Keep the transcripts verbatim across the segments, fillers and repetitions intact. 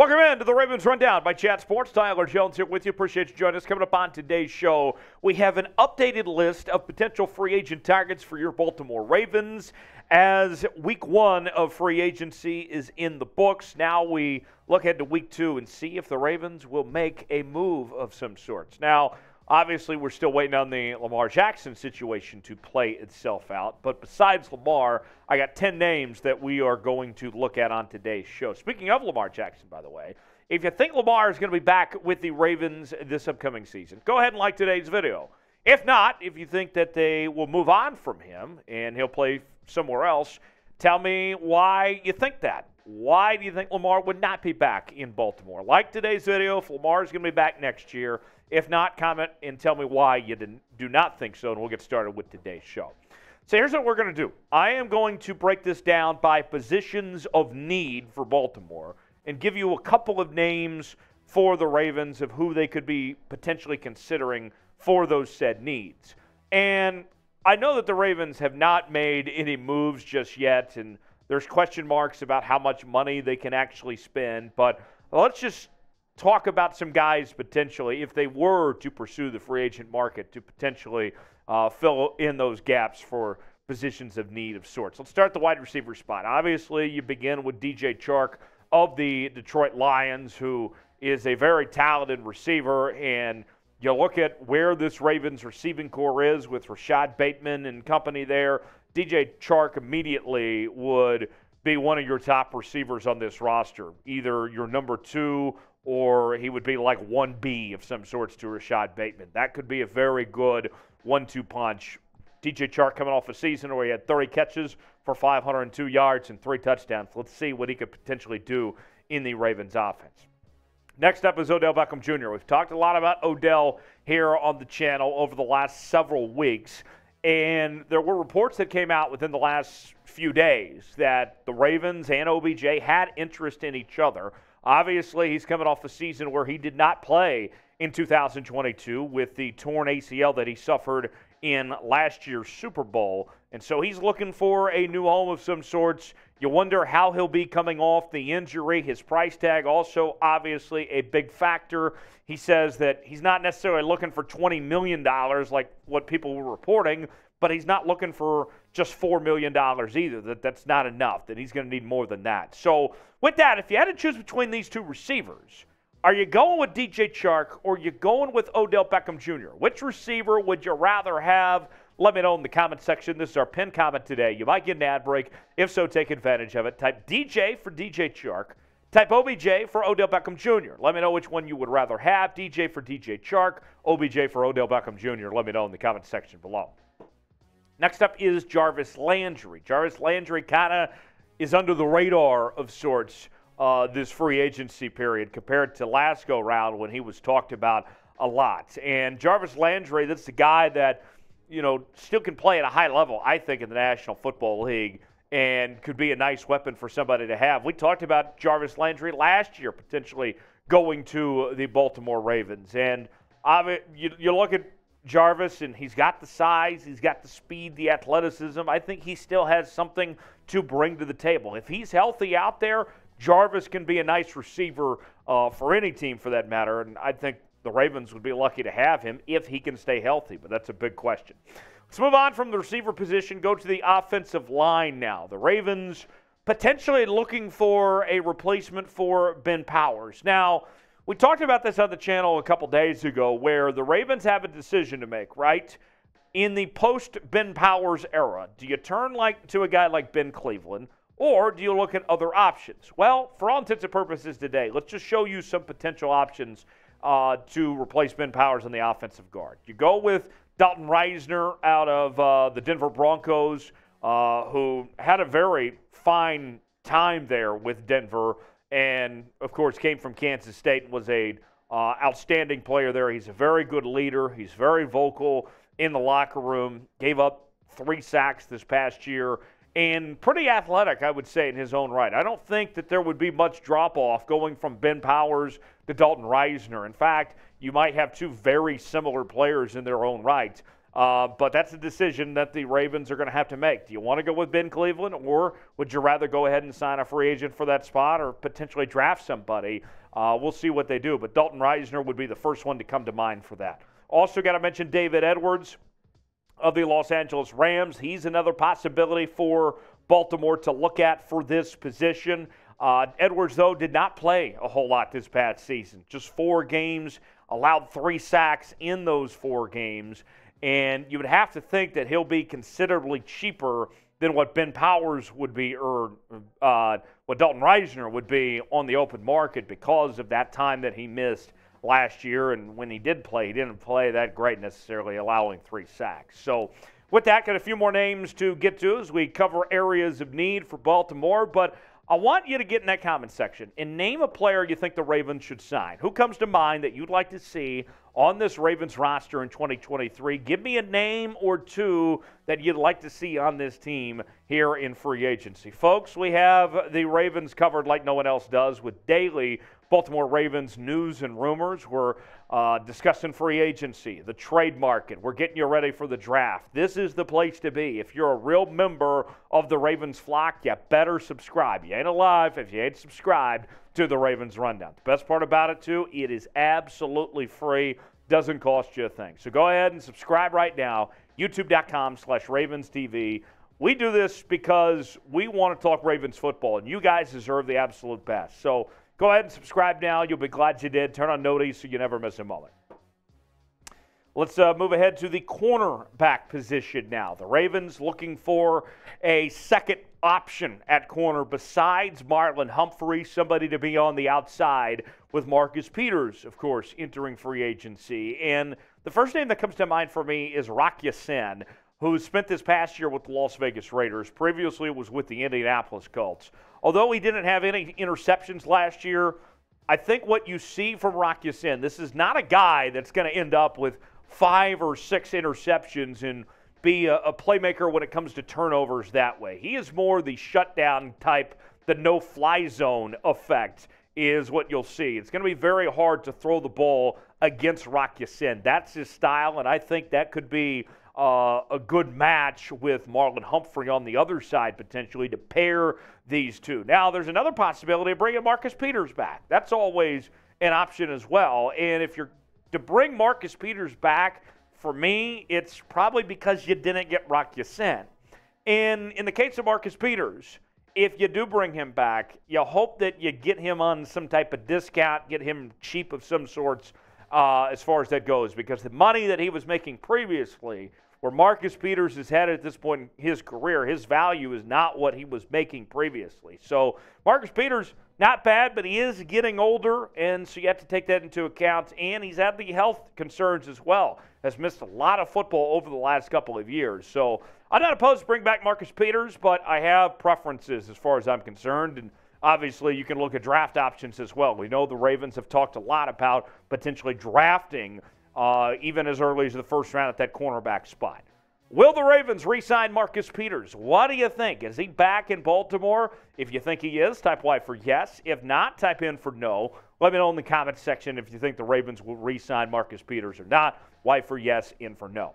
Welcome in to the Ravens Rundown by Chat Sports. Tyler Jones here with you. Appreciate you joining us. Coming up on today's show, we have an updated list of potential free agent targets for your Baltimore Ravens as week one of free agency is in the books. Now we look ahead to week two and see if the Ravens will make a move of some sorts. Now, obviously, we're still waiting on the Lamar Jackson situation to play itself out. But besides Lamar, I got ten names that we are going to look at on today's show. Speaking of Lamar Jackson, by the way, if you think Lamar is going to be back with the Ravens this upcoming season, go ahead and like today's video. If not, if you think that they will move on from him and he'll play somewhere else, tell me why you think that. Why do you think Lamar would not be back in Baltimore? Like today's video if Lamar is going to be back next year. If not, comment and tell me why you do not think so, and we'll get started with today's show. So here's what we're going to do. I am going to break this down by positions of need for Baltimore and give you a couple of names for the Ravens of who they could be potentially considering for those said needs. And I know that the Ravens have not made any moves just yet, and there's question marks about how much money they can actually spend, but let's just talk about some guys potentially, if they were to pursue the free agent market, to potentially uh, fill in those gaps for positions of need of sorts. Let's start the wide receiver spot. Obviously, you begin with D J Chark of the Detroit Lions, who is a very talented receiver, and you look at where this Ravens receiving corps is with Rashad Bateman and company there. D J Chark immediately would be one of your top receivers on this roster, either your number two or he would be like one B of some sorts to Rashad Bateman. That could be a very good one two punch. D J Chark coming off a season where he had thirty catches for five hundred two yards and three touchdowns. Let's see what he could potentially do in the Ravens offense. Next up is Odell Beckham Junior We've talked a lot about Odell here on the channel over the last several weeks. And there were reports that came out within the last few days that the Ravens and O B J had interest in each other. Obviously, he's coming off a season where he did not play in two thousand twenty-two with the torn A C L that he suffered in last year's Super Bowl. And so he's looking for a new home of some sorts. You wonder how he'll be coming off the injury. His price tag also obviously a big factor. He says that he's not necessarily looking for twenty million dollars like what people were reporting, but he's not looking for just four million dollars either. That That's not enough, that he's going to need more than that. So with that, if you had to choose between these two receivers, are you going with D J Chark or are you going with Odell Beckham Junior? Which receiver would you rather have? Let me know in the comment section. This is our pinned comment today. You might get an ad break. If so, take advantage of it. Type D J for D J Chark. Type O B J for Odell Beckham Junior Let me know which one you would rather have. D J for D J Chark, O B J for Odell Beckham Junior Let me know in the comment section below. Next up is Jarvis Landry. Jarvis Landry kind of is under the radar of sorts Uh, this free agency period compared to last go-round when he was talked about a lot. And Jarvis Landry, that's the guy that, you know, still can play at a high level, I think, in the National Football League and could be a nice weapon for somebody to have. We talked about Jarvis Landry last year potentially going to the Baltimore Ravens. And you, you look at Jarvis, and he's got the size, he's got the speed, the athleticism. I think he still has something to bring to the table. If he's healthy out there, Jarvis can be a nice receiver uh, for any team, for that matter, and I think the Ravens would be lucky to have him if he can stay healthy, but that's a big question. Let's move on from the receiver position, go to the offensive line now. The Ravens potentially looking for a replacement for Ben Powers. Now, we talked about this on the channel a couple days ago where the Ravens have a decision to make, right? In the post-Ben Powers era, do you turn like to a guy like Ben Cleveland, or do you look at other options? Well, for all intents and purposes today, let's just show you some potential options uh, to replace Ben Powers on the offensive guard. You go with Dalton Risner out of uh, the Denver Broncos, uh, who had a very fine time there with Denver and, of course, came from Kansas State and was an uh, outstanding player there. He's a very good leader. He's very vocal in the locker room. Gave up three sacks this past year. And pretty athletic, I would say, in his own right. I don't think that there would be much drop-off going from Ben Powers to Dalton Risner. In fact, you might have two very similar players in their own right. Uh, but that's a decision that the Ravens are going to have to make. Do you want to go with Ben Cleveland, or would you rather go ahead and sign a free agent for that spot or potentially draft somebody? Uh, we'll see what they do. But Dalton Risner would be the first one to come to mind for that. Also got to mention David Edwards of the Los Angeles Rams. He's another possibility for Baltimore to look at for this position. Uh, Edwards, though, did not play a whole lot this past season. Just four games, allowed three sacks in those four games. And you would have to think that he'll be considerably cheaper than what Ben Powers would be or uh, what Dalton Risner would be on the open market because of that time that he missed last year. And when he did play, he didn't play that great necessarily, allowing three sacks. So with that, got a few more names to get to as we cover areas of need for Baltimore. But I want you to get in that comment section and name a player you think the Ravens should sign. Who comes to mind that you'd like to see on this Ravens roster in twenty twenty-three? Give me a name or two that you'd like to see on this team here in free agency. Folks, we have the Ravens covered like no one else does with daily Baltimore Ravens news and rumors. We're uh, discussing free agency, the trade market. We're getting you ready for the draft. This is the place to be. If you're a real member of the Ravens flock, you better subscribe. You ain't alive if you ain't subscribed to the Ravens Rundown. The best part about it, too, it is absolutely free. Doesn't cost you a thing. So go ahead and subscribe right now, youtube dot com slash Ravens T V. We do this because we want to talk Ravens football, and you guys deserve the absolute best. So go ahead and subscribe now. You'll be glad you did. Turn on notice so you never miss a moment. Let's uh, move ahead to the cornerback position now. The Ravens looking for a second option at corner besides Marlon Humphrey, somebody to be on the outside with Marcus Peters, of course, entering free agency. And the first name that comes to mind for me is Rock Ya-Sin, who spent this past year with the Las Vegas Raiders. Previously was with the Indianapolis Colts. Although he didn't have any interceptions last year, I think what you see from Rock Ya-Sin, this is not a guy that's going to end up with five or six interceptions and be a, a playmaker when it comes to turnovers that way. He is more the shutdown type, the no-fly zone effect is what you'll see. It's going to be very hard to throw the ball against Rock Ya-Sin. That's his style, and I think that could be Uh, a good match with Marlon Humphrey on the other side potentially to pair these two. Now, there's another possibility of bringing Marcus Peters back. That's always an option as well. And if you're to bring Marcus Peters back, for me, it's probably because you didn't get Rock Ya-Sin. And in the case of Marcus Peters, if you do bring him back, you hope that you get him on some type of discount, get him cheap of some sorts, Uh, as far as that goes, because the money that he was making previously, where Marcus Peters is headed at this point in his career, his value is not what he was making previously. So Marcus Peters, not bad, but he is getting older, and so you have to take that into account. And he's had the health concerns as well, has missed a lot of football over the last couple of years. So I'm not opposed to bring back Marcus Peters, but I have preferences as far as I'm concerned. And obviously, you can look at draft options as well. We know the Ravens have talked a lot about potentially drafting uh, even as early as the first round at that cornerback spot. Will the Ravens re-sign Marcus Peters? What do you think? Is he back in Baltimore? If you think he is, type Y for yes. If not, type in for no. Let me know in the comments section if you think the Ravens will re-sign Marcus Peters or not. Y for yes, N for no.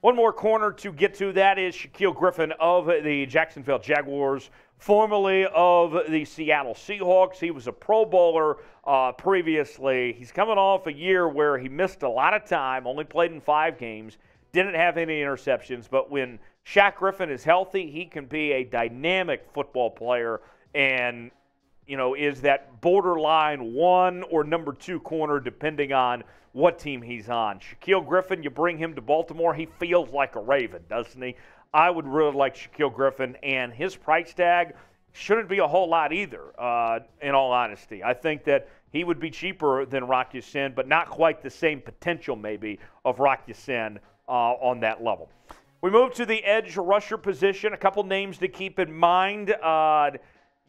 One more corner to get to, that is Shaquille Griffin of the Jacksonville Jaguars, formerly of the Seattle Seahawks. He was a Pro Bowler uh, previously. He's coming off a year where he missed a lot of time, only played in five games, didn't have any interceptions. But when Shaq Griffin is healthy, he can be a dynamic football player and, you know, is that borderline one or number two corner depending on what team he's on. Shaquille Griffin, you bring him to Baltimore, he feels like a Raven, doesn't he? I would really like Shaquille Griffin, and his price tag shouldn't be a whole lot either, uh, in all honesty. I think that he would be cheaper than Rock Ya-Sin, but not quite the same potential maybe of Rock Ya-Sin uh, on that level. We move to the edge rusher position. A couple names to keep in mind. Uh,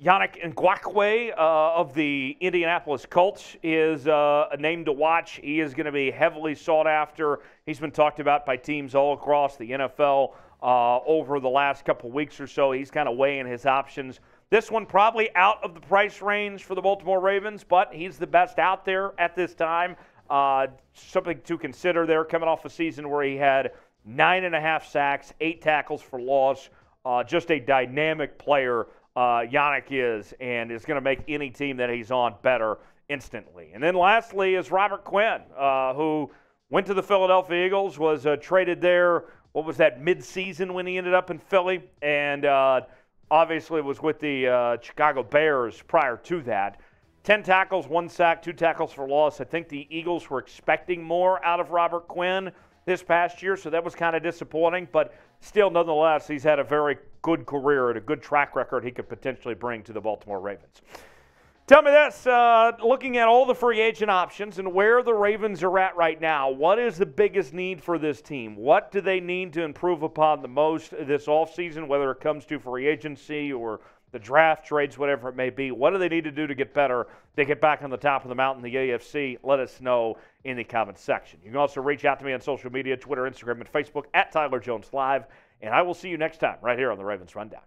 Yannick Ngakoue uh, of the Indianapolis Colts is uh, a name to watch. He is going to be heavily sought after. He's been talked about by teams all across the N F L uh, over the last couple weeks or so. He's kind of weighing his options. This one probably out of the price range for the Baltimore Ravens, but he's the best out there at this time. Uh, something to consider there, coming off a season where he had nine and a half sacks, eight tackles for loss, uh, just a dynamic player uh, Yannick is, and is going to make any team that he's on better instantly. And then lastly is Robert Quinn, uh, who went to the Philadelphia Eagles, was uh, traded there, what was that, mid-season when he ended up in Philly, and uh, obviously was with the uh, Chicago Bears prior to that. ten tackles, one sack, two tackles for loss. I think the Eagles were expecting more out of Robert Quinn this past year, so that was kind of disappointing. But still, nonetheless, he's had a very good career and a good track record he could potentially bring to the Baltimore Ravens. Tell me this, uh, looking at all the free agent options and where the Ravens are at right now, what is the biggest need for this team? What do they need to improve upon the most this offseason, whether it comes to free agency or the draft, trades, whatever it may be? What do they need to do to get better? They get back on the top of the mountain, the A F C. Let us know in the comments section. You can also reach out to me on social media, Twitter, Instagram, and Facebook, at Tyler Jones Live. And I will see you next time right here on the Ravens Rundown.